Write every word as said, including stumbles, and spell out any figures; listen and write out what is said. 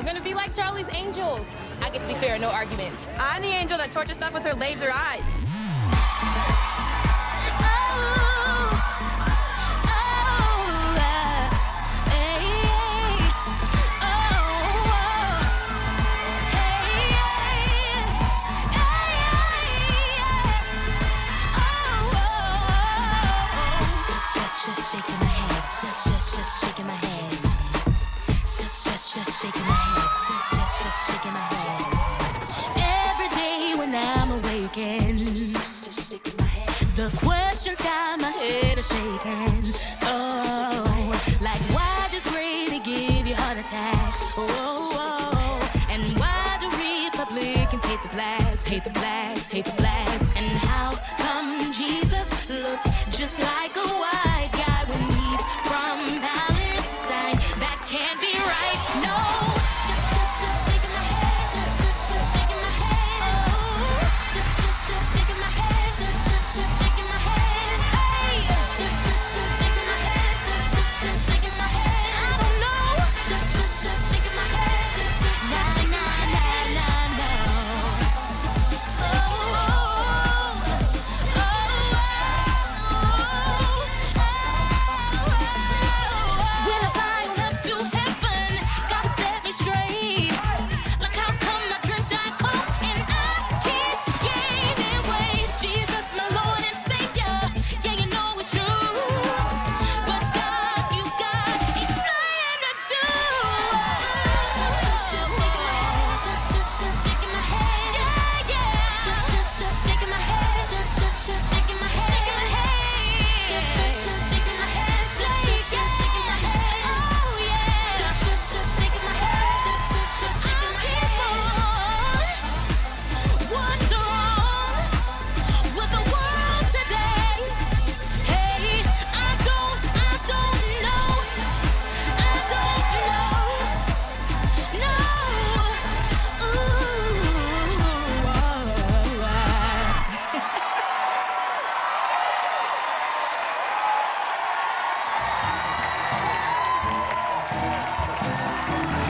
We're gonna be like Charlie's Angels. I get to be fair, no arguments. I'm the angel that tortures stuff with her laser eyes. Just shaking my head, just, just, just shaking my head. Just, just, just shaking my head, just, just, just shaking my head. Every day when I'm awakened, the questions got my head a-shaking. Oh, like why does gravy give you heart attacks? Oh, oh, and why do Republicans hate the blacks, hate the blacks, hate the blacks? And how come Jesus looks just like a wife? Shaking my head, just, just, just shaking my head, just, just, just, shaking my head, just, just, just, shaking my head.